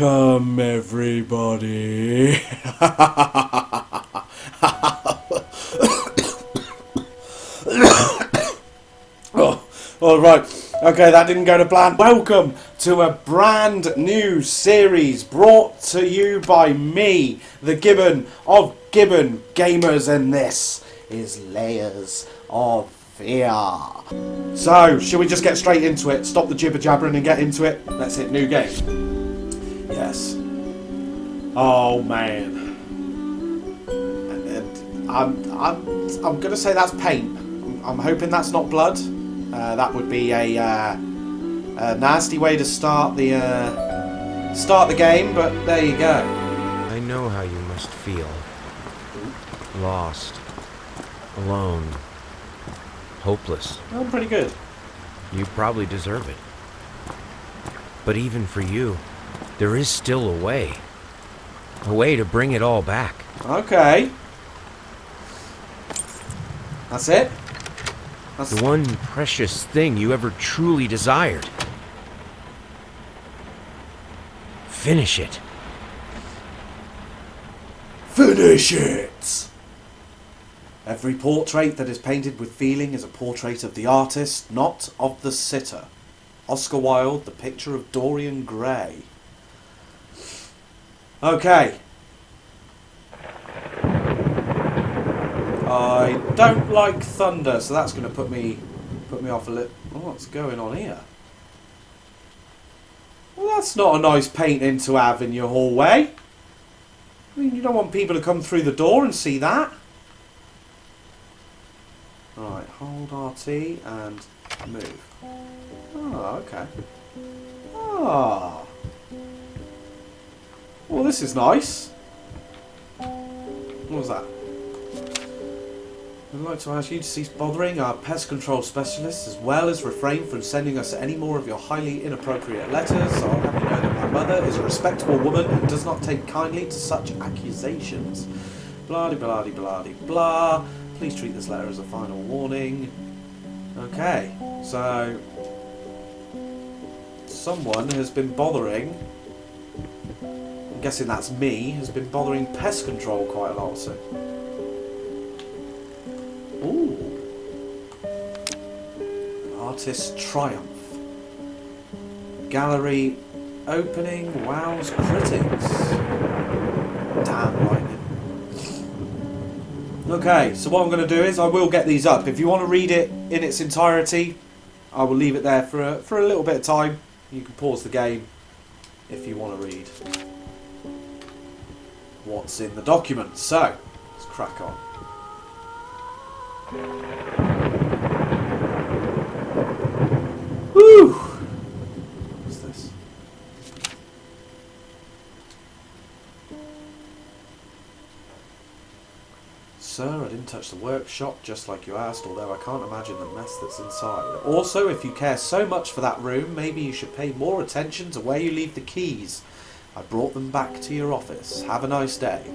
Welcome, everybody. Oh, all right. Okay, that didn't go to plan. Welcome to a brand new series brought to you by me, the Gibbon of Gibbon Gamers, and this is Layers of Fear. So, should we just get straight into it? Stop the jibber-jabbering and get into it? Let's hit new game. Yes. Oh man. I'm gonna say that's paint. I'm hoping that's not blood. That would be a nasty way to start the game. But there you go. I know how you must feel. Lost, alone, hopeless. Oh, pretty good. You probably deserve it. But even for you, there is still a way to bring it all back. Okay. That's it? That's the one precious thing you ever truly desired. Finish it. Finish it! Every portrait that is painted with feeling is a portrait of the artist, not of the sitter. Oscar Wilde, The Picture of Dorian Gray. Okay. I don't like thunder, so that's going to put me off a little. Oh, what's going on here? Well, that's not a nice painting to have in your hallway. I mean, you don't want people to come through the door and see that. Right, hold RT and move. Oh, okay. Ah. Well, this is nice. What was that? I'd like to ask you to cease bothering our pest control specialists, as well as refrain from sending us any more of your highly inappropriate letters. I'll have you know that my mother is a respectable woman and does not take kindly to such accusations. Blah-de-blah-de-blah-de-blah. Please treat this letter as a final warning. Okay, so someone has been bothering, I'm guessing that's me, has been bothering pest control quite a lot, so. Ooh. An artist's triumph. Gallery opening wows critics. Damn lightning. Okay, so what I'm going to do is I will get these up. If you want to read it in its entirety, I will leave it there for a little bit of time. You can pause the game if you want to read what's in the document. So, let's crack on. Woo! What's this? Sir, I didn't touch the workshop, just like you asked, although I can't imagine the mess that's inside. Also, if you care so much for that room, maybe you should pay more attention to where you leave the keys. I brought them back to your office. Have a nice day.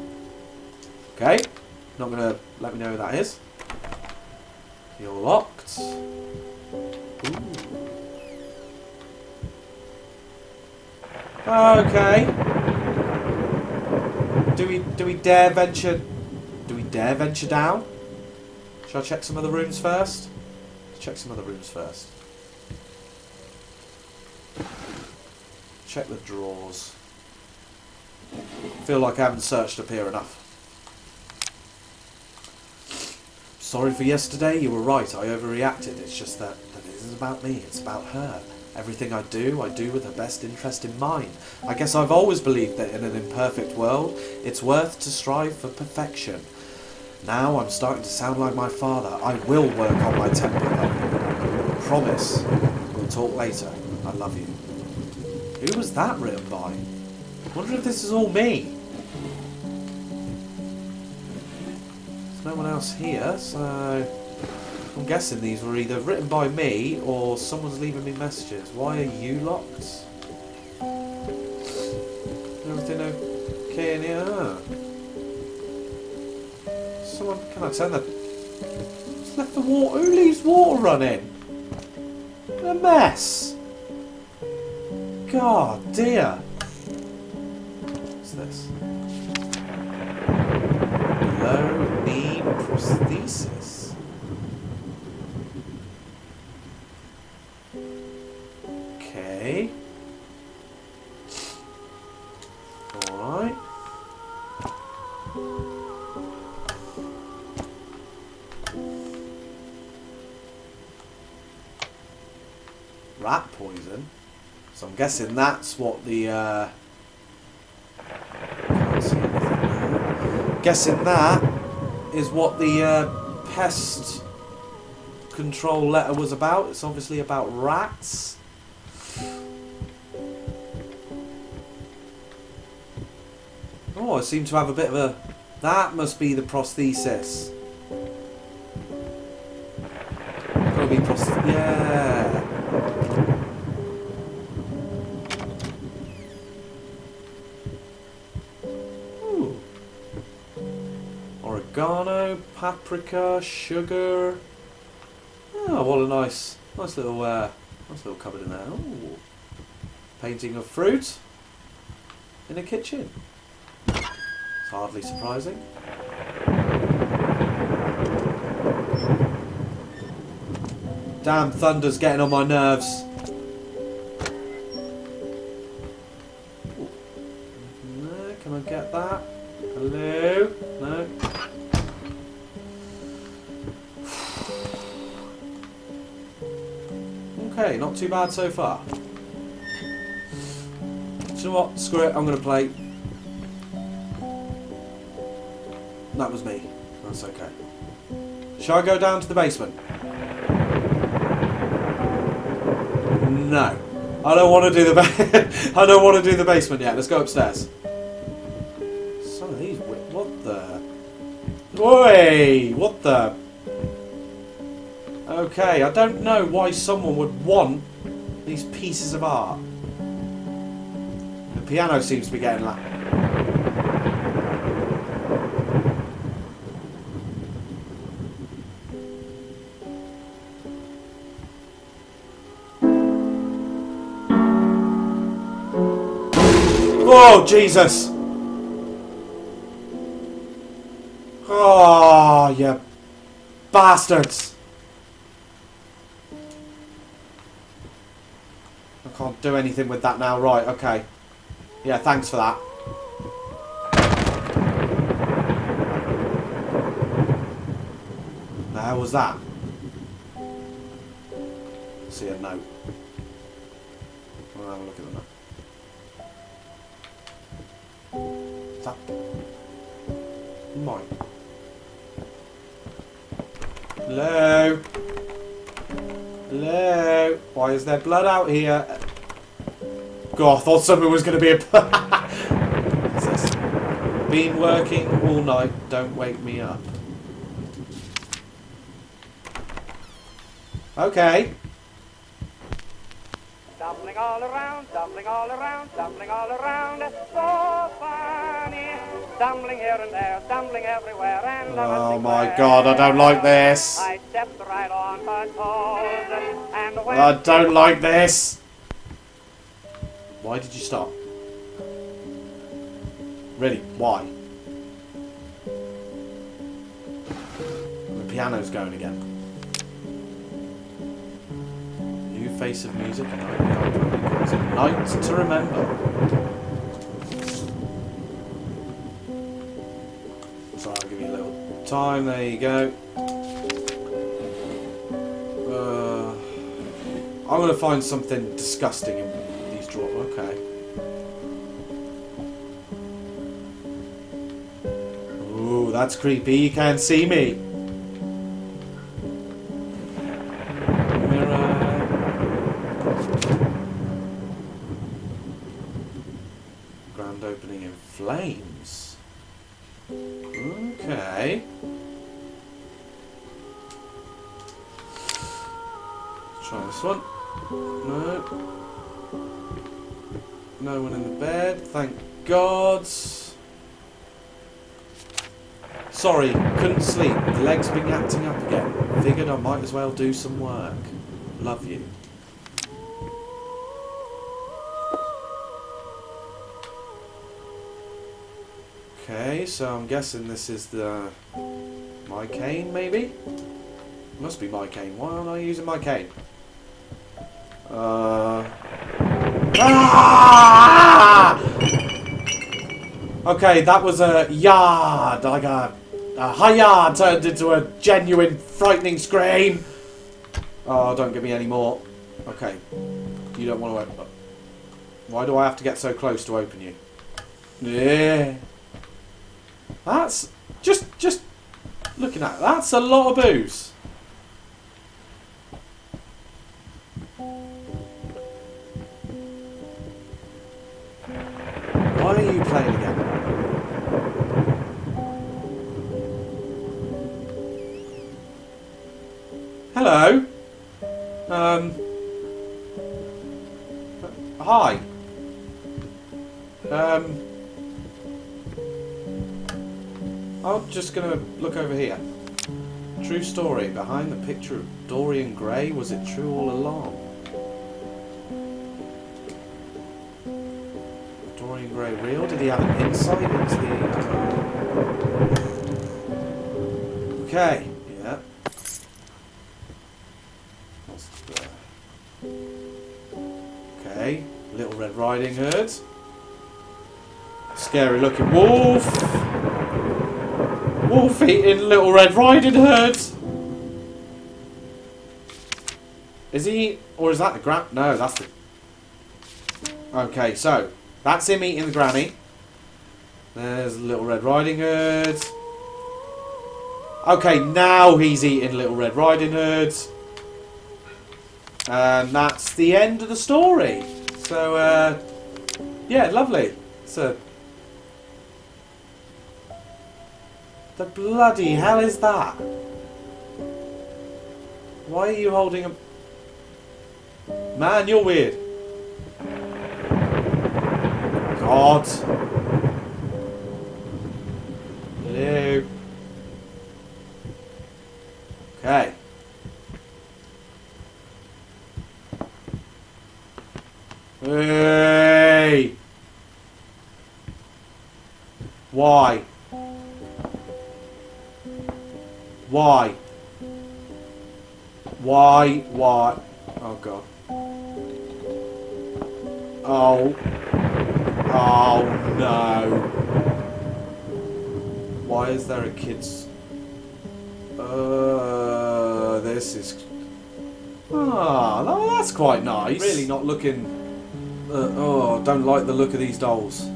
Okay. Not going to let me know who that is. You're locked. Ooh. Okay. Do we dare venture down? Shall I check some other rooms first? Let's check some other rooms first. Check the drawers. Feel like I haven't searched up here enough. Sorry for yesterday, you were right, I overreacted. It's just that it isn't about me, it's about her. Everything I do with her best interest in mind. I guess I've always believed that in an imperfect world, it's worth to strive for perfection. Now I'm starting to sound like my father. I will work on my temper. I promise. We'll talk later. I love you. Who was that written by? I wonder if this is all me. There's no one else here, so I'm guessing these were either written by me or someone's leaving me messages. Why are you locked? Everything okay in here? Ah. Someone, can I turn the... It's left the water... Who leaves water running? What a mess! God dear. this. Low knee prosthesis. Okay. All right. Rat poison. So I'm guessing that's what the. Guessing that is what the pest control letter was about. It's obviously about rats. Oh, I seem to have a bit of a... That must be the prosthesis. Gotta be prosthesis. Yeah. Oregano, paprika, sugar. Oh, what a nice little cupboard in there. Ooh. Painting of fruit in a kitchen. It's hardly surprising. Damn, thunder's getting on my nerves. Ooh. No, can I get that? Hello? No. Okay, not too bad so far. Do you know what? Screw it, I'm going to play. That was me. That's okay. Shall I go down to the basement? No. I don't want to do the I don't want to do the basement yet. Let's go upstairs. Some of these... What the... Oi! What the... Okay, I don't know why someone would want these pieces of art. The piano seems to be getting loud. Oh, Jesus! Oh, you bastards! Can't do anything with that now. Right, okay. Yeah, thanks for that. The hell was that? See a note. I'll have a look at the note. Is that mine? Hello? Hello? Why is there blood out here? God, I thought something was going to be a... What's this? Been working all night, don't wake me up. Okay. Doubling all around, doubling all around, doubling all around. So funny. Stumbling here and there, stumbling everywhere, and oh my God, I don't like this. I stepped right on her toes, and I don't like this. Why did you stop? Really, why? The piano's going again. New face of music, and I night to remember. I'll give you a little time, there you go. I'm going to find something disgusting in these drawers. Okay. Ooh, that's creepy, you can't see me. Mirror. Grand opening in flames. Okay. Let's try this one. No. No one in the bed. Thank God. Sorry, couldn't sleep. The legs been acting up again. Figured I might as well do some work. Love you. Okay, so I'm guessing this is the my cane, maybe? It must be my cane. Why am I using my cane? Ah! Okay, that was a yard, like a high yard turned into a genuine frightening scream. Oh, don't give me any more. Okay, you don't want to open up. Why do I have to get so close to open you? Yeah, that's just looking at it, that's a lot of booze. Why are you playing again? Hello. Hi. I'm just gonna look over here. True story behind the picture of Dorian Gray. Was it true all along? Dorian Gray real? Did he have an insight into the... Okay, yeah. What's there? Okay, Little Red Riding Hood. Scary looking wolf. Wolf eating Little Red Riding Hood. Is he... or is that the granny? No, that's the... Okay, so... that's him eating the granny. There's Little Red Riding Hood. Okay, now he's eating Little Red Riding Hood. And that's the end of the story. So, yeah, lovely. So, the bloody hell is that? Why are you holding a... Man, you're weird. God. Hello. Okay. Hey. Why? Why? Why? Why? Oh God. Oh. Oh no! Why is there a kid's? This is. Ah, that's quite nice. Really not looking. Oh, don't like the look of these dolls.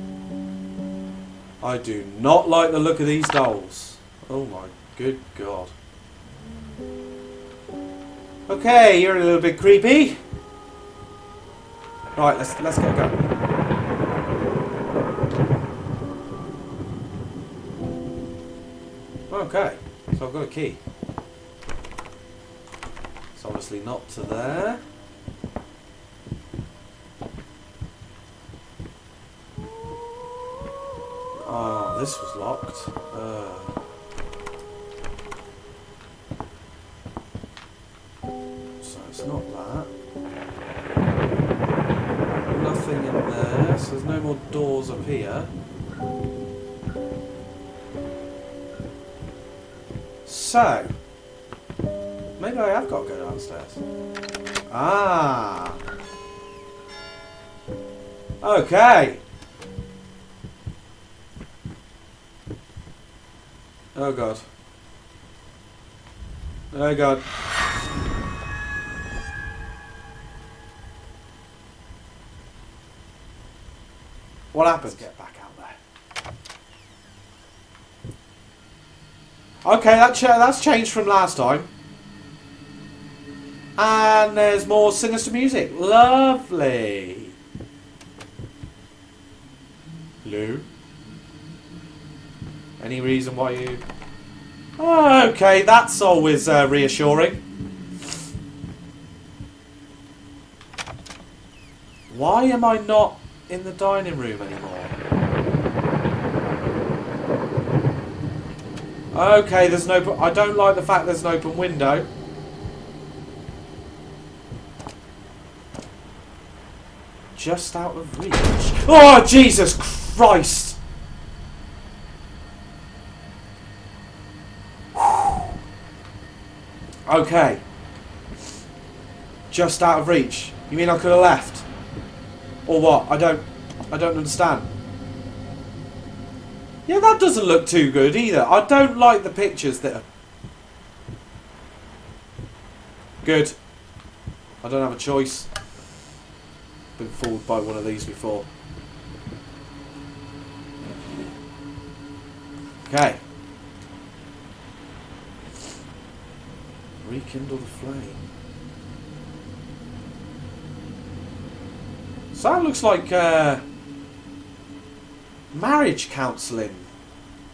I do not like the look of these dolls. Oh my good God. Okay, you're a little bit creepy. Right, let's get going. Okay, so I've got a key. It's obviously not to there. Oh, this was locked. So it's not that. Nothing in there, so there's no more doors up here. So, maybe I have got to go downstairs. Ah! Okay! Oh God. Oh God. What happens? Let's get back out there. Okay, that's changed from last time. And there's more sinister music. Lovely. Lou? Any reason why you... Okay, that's always reassuring. Why am I not in the dining room anymore? Okay, there's no... I don't like the fact there's an open window. Just out of reach. Oh, Jesus Christ! Okay. Just out of reach. You mean I could have left? Or what? I don't understand. Yeah, that doesn't look too good either. I don't like the pictures that are... Good. I don't have a choice. Been fooled by one of these before. Okay. Rekindle the flame. So that looks like marriage counselling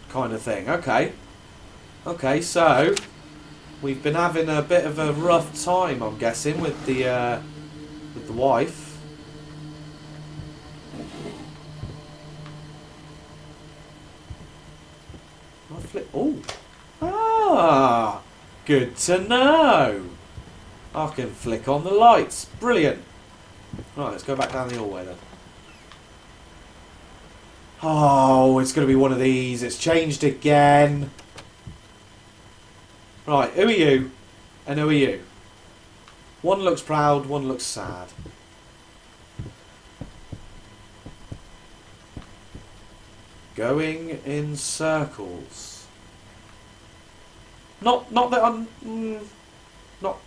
kind of thing. Okay. Okay, so we've been having a bit of a rough time, I'm guessing, with the wife. I flip. Oh, ah, good to know. I can flick on the lights. Brilliant. Right, let's go back down the hallway then. Oh, it's going to be one of these. It's changed again. Right, who are you? And who are you? One looks proud, one looks sad. Going in circles. Not that I'm... not...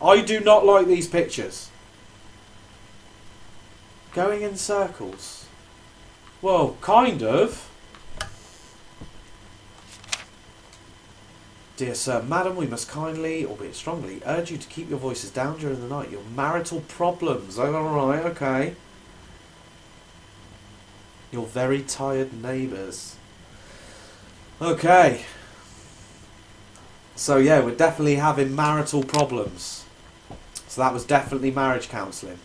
I do not like these pictures. Going in circles. Well, kind of. Dear sir, madam, we must kindly, albeit strongly, urge you to keep your voices down during the night. Your marital problems. Oh, alright, okay. Your very tired neighbours. Okay. So yeah, we're definitely having marital problems. So that was definitely marriage counselling.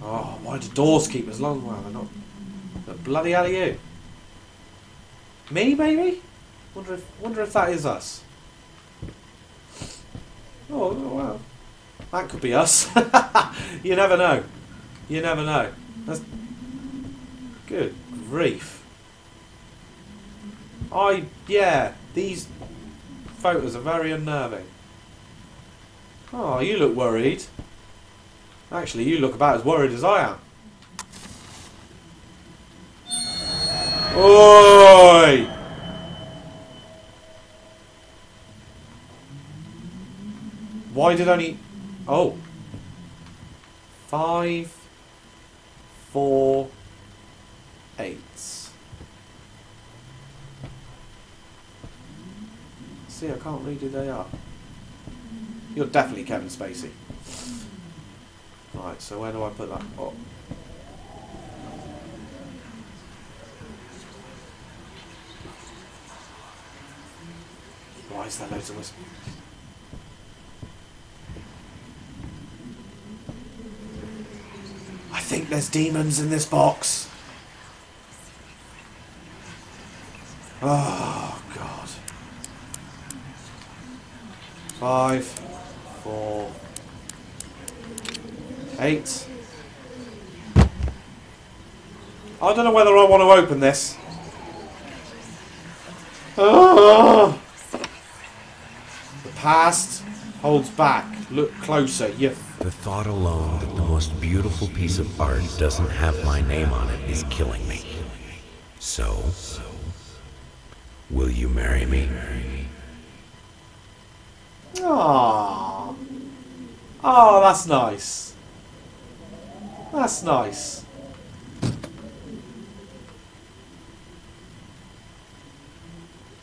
Oh, why do doors keep as long? Well, they're not. The bloody hell are you? Me, maybe? Wonder if that is us. Oh, well. That could be us. You never know. You never know. That's good grief. Yeah, these photos are very unnerving. Oh, you look worried. Actually, you look about as worried as I am. Oi! Why did only... Oh. 5, 4, 8. See, I can't read who they are. You're definitely Kevin Spacey. Right, so where do I put that? Oh. Why is there loads of whispers? I think there's demons in this box. Oh, God. 5, 4, 8. I don't know whether I want to open this. Oh. The past holds back. Look closer. You. The thought alone that the most beautiful piece of art doesn't have my name on it is killing me. So, will you marry me? Aww. Oh, that's nice. That's nice.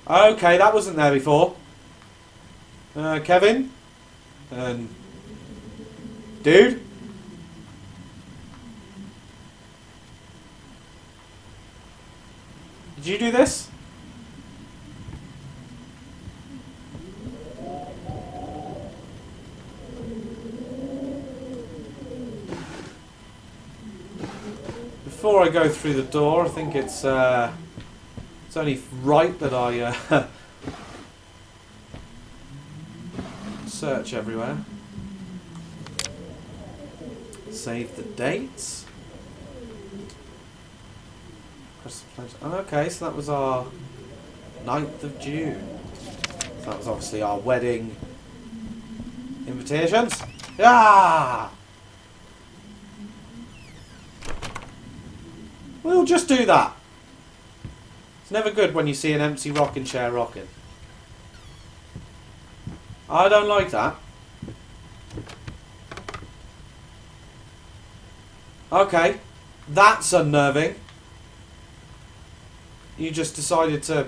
Okay, that wasn't there before. Kevin? Dude? Did you do this? Before I go through the door, I think it's only right that I search everywhere. Save the dates. Okay, so that was our 9th of June. So that was obviously our wedding invitations. Yeah! We'll just do that. It's never good when you see an empty rocking chair rocking. I don't like that. Okay, that's unnerving. You just decided to...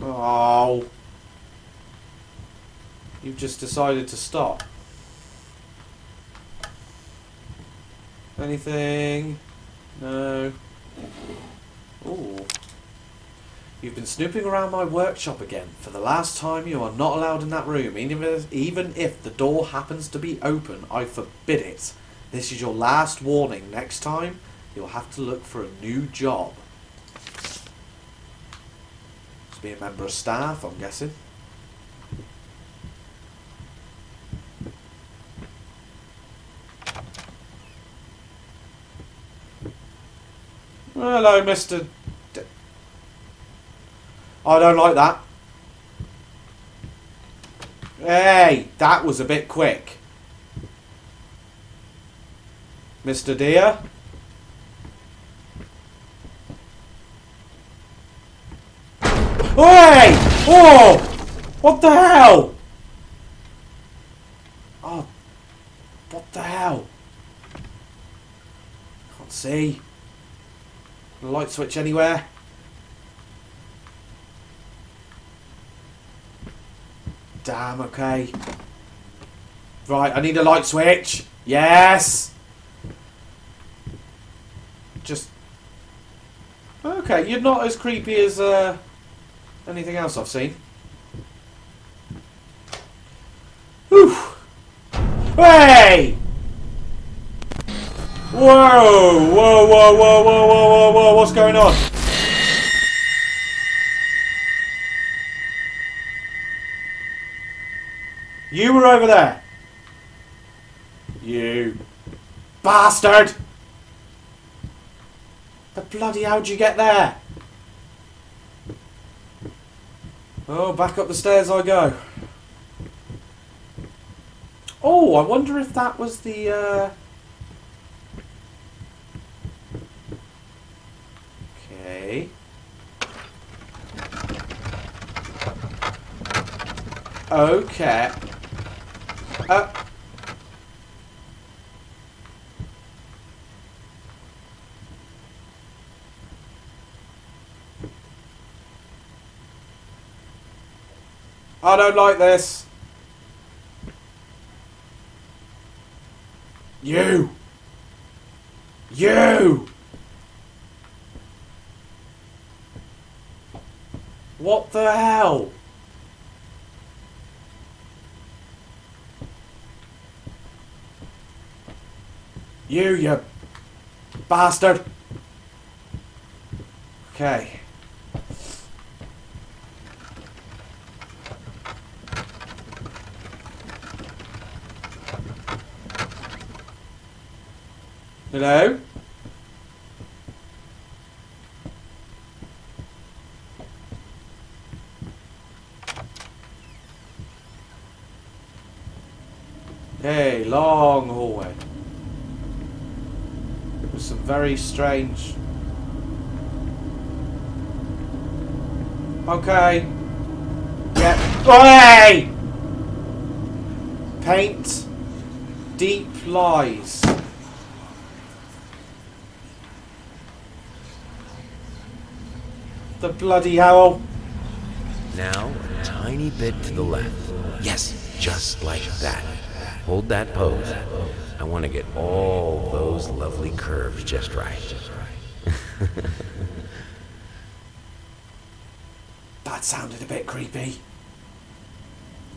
Oh. You've just decided to stop. Anything? No. Ooh. You've been snooping around my workshop again. For the last time, you are not allowed in that room. Even if the door happens to be open, I forbid it. This is your last warning. Next time, you'll have to look for a new job. Just be a member of staff, I'm guessing. Hello, Mr. D. I don't like that. Hey, that was a bit quick. Mr. Deer. Hey! Oh! What the hell? Oh. What the hell? Can't see. Light switch anywhere. Damn, okay. Right, I need a light switch. Yes! Just... Okay, you're not as creepy as anything else I've seen. Whew! Hey! Whoa! Whoa! Whoa! Whoa! Whoa! Whoa! Whoa! What's going on? You were over there. You bastard! The bloody how'd you get there? Oh, back up the stairs I go. Oh, I wonder if that was the. Okay. I don't like this. You. You. What the hell? You bastard. Okay. Hello? Hey, long hallway. With some very strange... Okay. Get... Hey! Paint deep lies. The bloody owl. Now, a tiny bit to the left. Yes, just like that. Hold that pose. I want to get all those lovely curves just right. That sounded a bit creepy.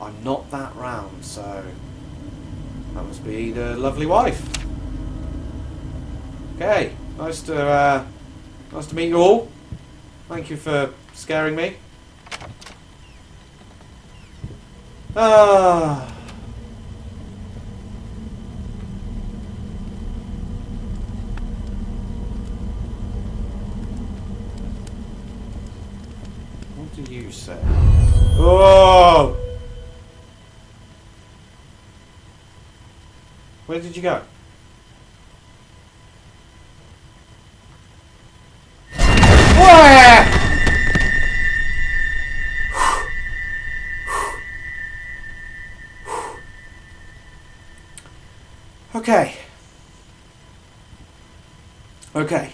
I'm not that round, so that must be the lovely wife. Okay, nice to meet you all. Thank you for scaring me. Ah. you say? Oh! Where did you go? Where? Okay. Okay.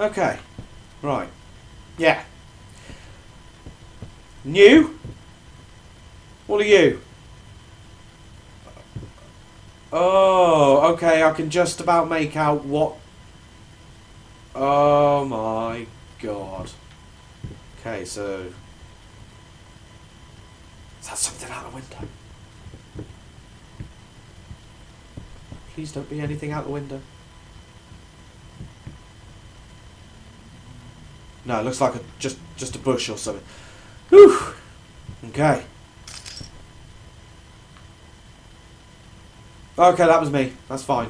Okay. Right. Yeah. New? What are you? Oh, okay, I can just about make out what... Oh my god. Okay, so... Is that something out the window? Please don't be anything out the window. No, it looks like a, just a bush or something. Whew. Okay. Okay, that was me. That's fine.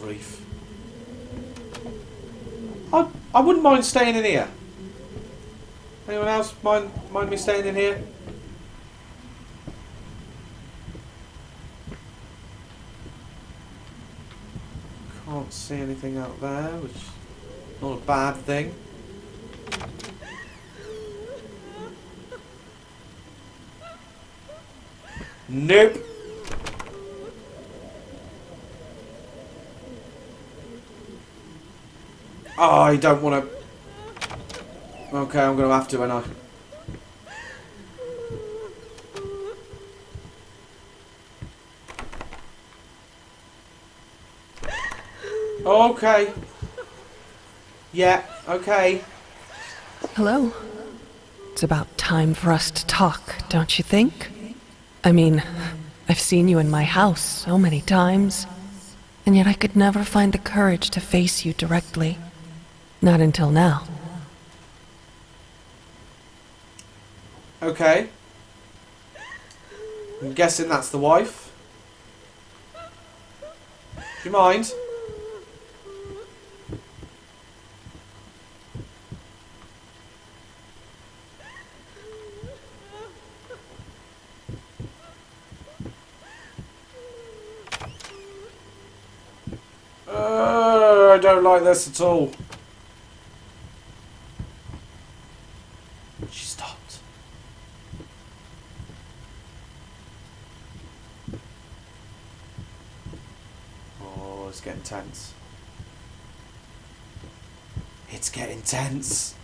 Grief. I wouldn't mind staying in here. Anyone else mind me staying in here? Can't see anything out there, which is not a bad thing. Nope. Oh, I don't want to. Okay, I'm going to have to, ain't I? Okay. Yeah, okay. Hello. It's about time for us to talk, don't you think? I mean, I've seen you in my house so many times, and yet I could never find the courage to face you directly. Not until now. Okay. I'm guessing that's the wife. Do you mind? Oh, I don't like this at all. She stopped. It's getting tense. It's getting tense.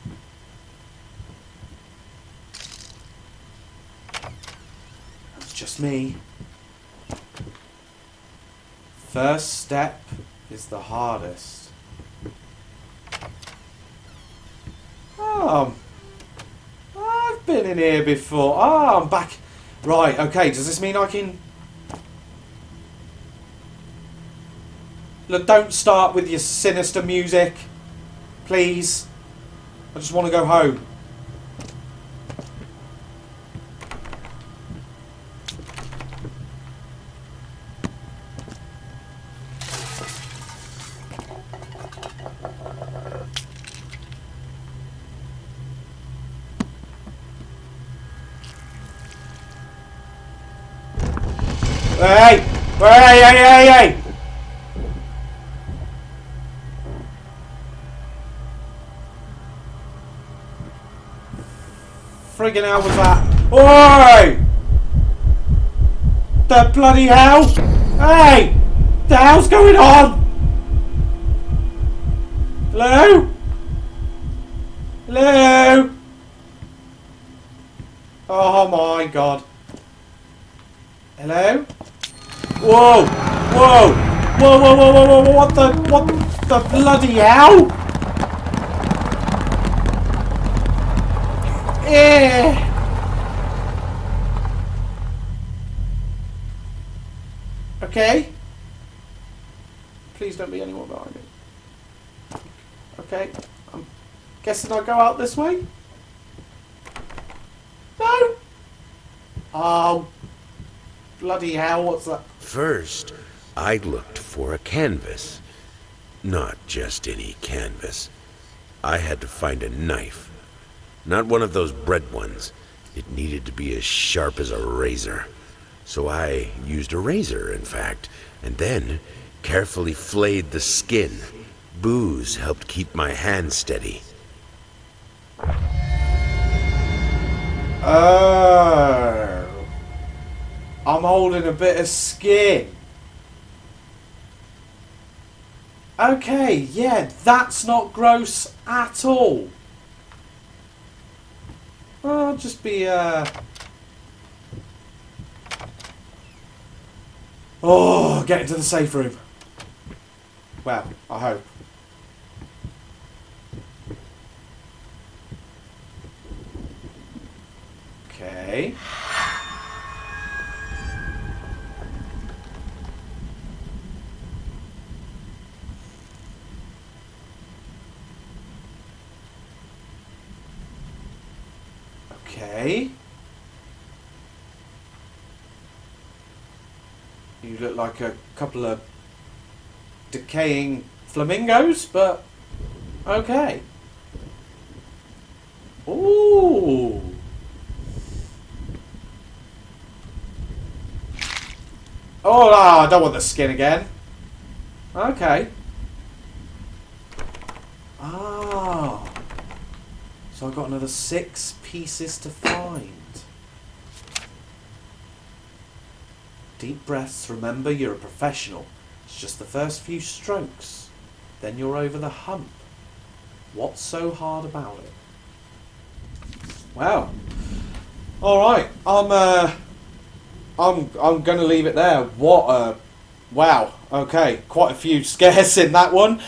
That's just me. First step is the hardest. Oh, I've been in here before. Oh, I'm back. Right, okay, does this mean I can... Look, don't start with your sinister music, please. I just want to go home. Hey! Hey, hey, hey, hey! Friggin' hell was that? Oi! The bloody hell! Hey! The hell's going on? Hello? Hello? Oh my god. Hello? Whoa! Whoa! Whoa, whoa, whoa, whoa, whoa, what the bloody hell? Yeah. Okay. Please don't be anyone behind me. Okay. I'm guessing I'll go out this way? No! Oh. Bloody hell, what's that? First, I looked for a canvas. Not just any canvas. I had to find a knife. Not one of those bread ones. It needed to be as sharp as a razor. So I used a razor, in fact, and then carefully flayed the skin. Booze helped keep my hand steady. Oh. I'm holding a bit of skin. Okay, yeah, that's not gross at all. I'll just be, Oh, get into the safe room. Well, I hope. Okay. Okay. You look like a couple of decaying flamingos, but okay. Ooh. Oh, no, I don't want the skin again. Okay. Ah. So I've got another 6 pieces to find. Deep breaths, remember you're a professional. It's just the first few strokes. Then you're over the hump. What's so hard about it? Wow. Alright, I'm going to leave it there. What a... Wow. Okay, quite a few scares in that one.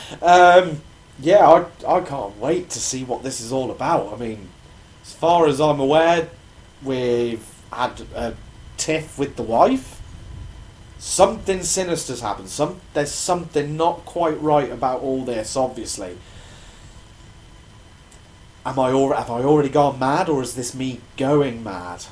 Yeah, I can't wait to see what this is all about. I mean, as far as I'm aware, we've had a tiff with the wife. Something sinister's happened. There's something not quite right about all this, obviously. Have I already gone mad, or is this me going mad?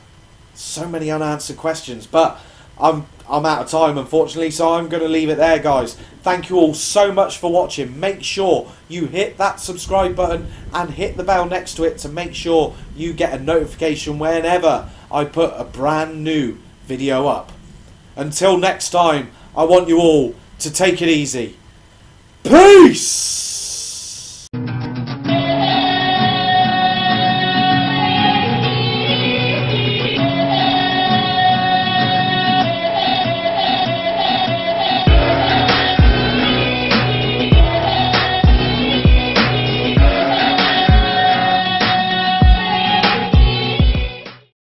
So many unanswered questions, but I'm out of time, unfortunately, so I'm going to leave it there, guys. Thank you all so much for watching. Make sure you hit that subscribe button and hit the bell next to it to make sure you get a notification whenever I put a brand new video up. Until next time, I want you all to take it easy. Peace!